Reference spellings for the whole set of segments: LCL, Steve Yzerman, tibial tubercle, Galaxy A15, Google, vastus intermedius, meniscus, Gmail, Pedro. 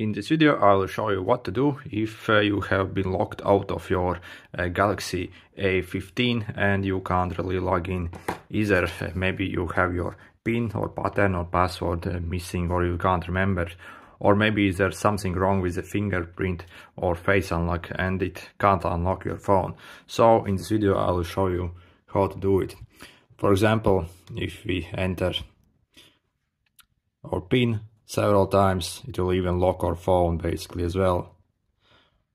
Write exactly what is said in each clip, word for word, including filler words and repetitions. In this video I will show you what to do if uh, you have been locked out of your uh, Galaxy A fifteen and you can't really log in either. Maybe you have your PIN or pattern or password uh, missing, or you can't remember, or maybe there's something wrong with the fingerprint or face unlock and it can't unlock your phone. So in this video I will show you how to do it. For example, if we enter our PIN several times, it will even lock our phone basically as well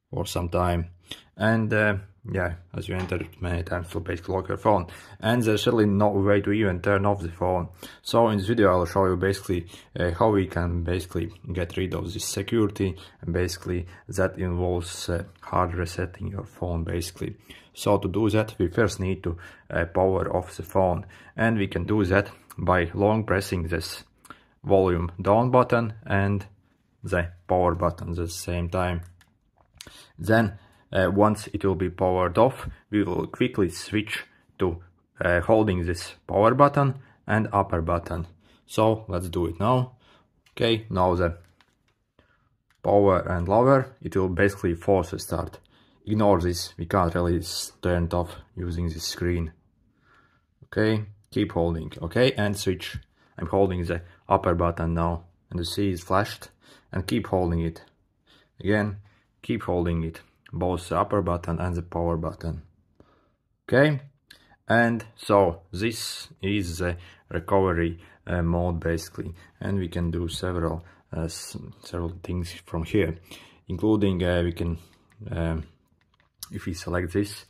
for some time. And uh, yeah, as you enter it many times, it will basically lock your phone, and there's really no way to even turn off the phone. So in this video I'll show you basically uh, how we can basically get rid of this security, and basically that involves uh, hard resetting your phone basically. So to do that we first need to uh, power off the phone, and we can do that by long pressing this volume down button and the power button at the same time. Then uh, once it will be powered off, we will quickly switch to uh, holding this power button and upper button. So let's do it now. Okay, now the power and lower, it will basically force a start. Ignore this, we can't really turn it off using this screen. Okay, keep holding, okay, and switch. I'm holding the upper button now, and you see it's flashed, and keep holding it. Again, keep holding it, both the upper button and the power button. Okay, and so this is the recovery uh, mode basically, and we can do several uh, several things from here, including uh, we can um, if we select this,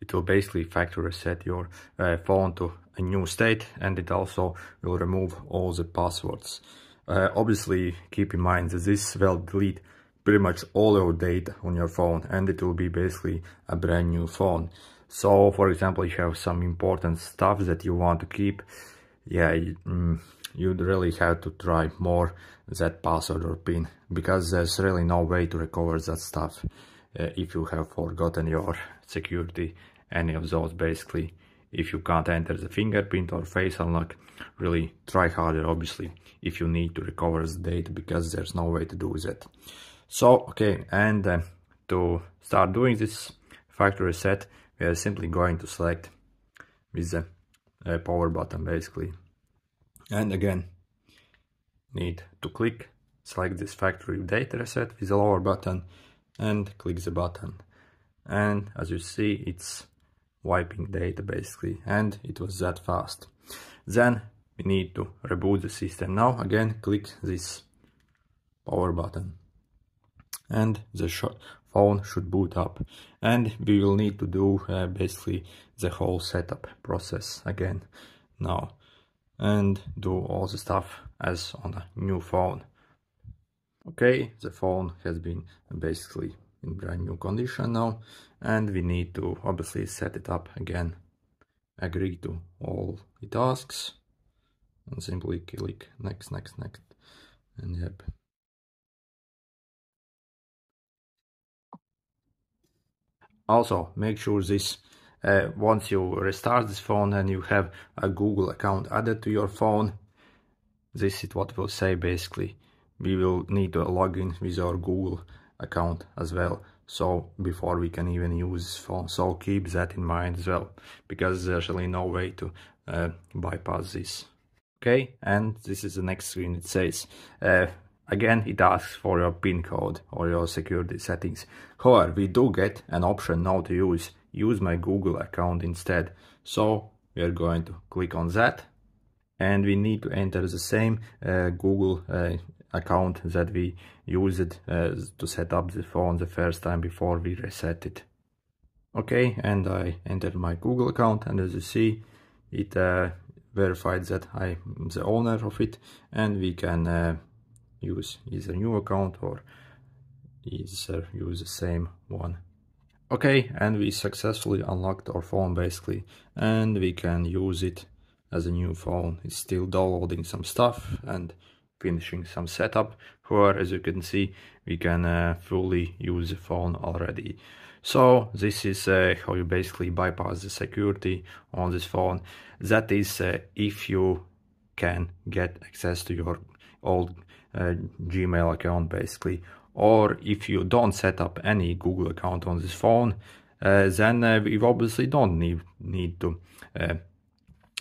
it will basically factory reset your uh, phone to a new state, and it also will remove all the passwords. Uh, obviously keep in mind that this will delete pretty much all your data on your phone, and it will be basically a brand new phone. So for example, if you have some important stuff that you want to keep, yeah, mm, you'd really have to try more that password or PIN, because there's really no way to recover that stuff uh, if you have forgotten your security, any of those basically. If you can't enter the fingerprint or face unlock, really try harder obviously if you need to recover the data, because there's no way to do that. So okay, and uh, to start doing this factory reset, we are simply going to select with the uh, power button basically, and again need to click, select this factory data reset with the lower button and click the button, and as you see it's wiping data basically, and it was that fast. Then we need to reboot the system now. Again, click this power button and the sh phone should boot up, and we will need to do uh, basically the whole setup process again now, and do all the stuff as on a new phone. Okay, the phone has been basically in brand new condition now, and we need to obviously set it up again, agree to all it asks, and simply click next, next, next, and yep. Also make sure this uh, once you restart this phone and you have a Google account added to your phone, this is what we'll say basically. We will need to log in with our Google account as well, so before we can even use this phone, so keep that in mind as well, because there's really no way to uh, bypass this. Okay, and this is the next screen. It says uh, again it asks for your PIN code or your security settings. However, we do get an option now to use use my Google account instead, so we are going to click on that, and we need to enter the same uh, Google uh, account that we used uh, to set up the phone the first time before we reset it. Okay, and I entered my Google account, and as you see it uh, verified that I'm the owner of it, and we can uh, use either new account or either use the same one. Okay, and we successfully unlocked our phone basically, and we can use it as a new phone. It's still downloading some stuff and finishing some setup. However, as you can see, we can uh, fully use the phone already. So this is uh, how you basically bypass the security on this phone. That is uh, if you can get access to your old uh, Gmail account basically, or if you don't set up any Google account on this phone, uh, then uh, you obviously don't need, need to uh,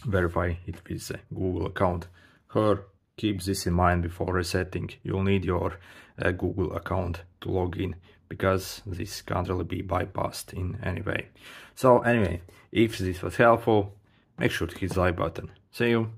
verify it with a Google account. Here, keep this in mind before resetting. You'll need your uh, Google account to log in, because this can't really be bypassed in any way. So anyway, if this was helpful, make sure to hit the like button. See you!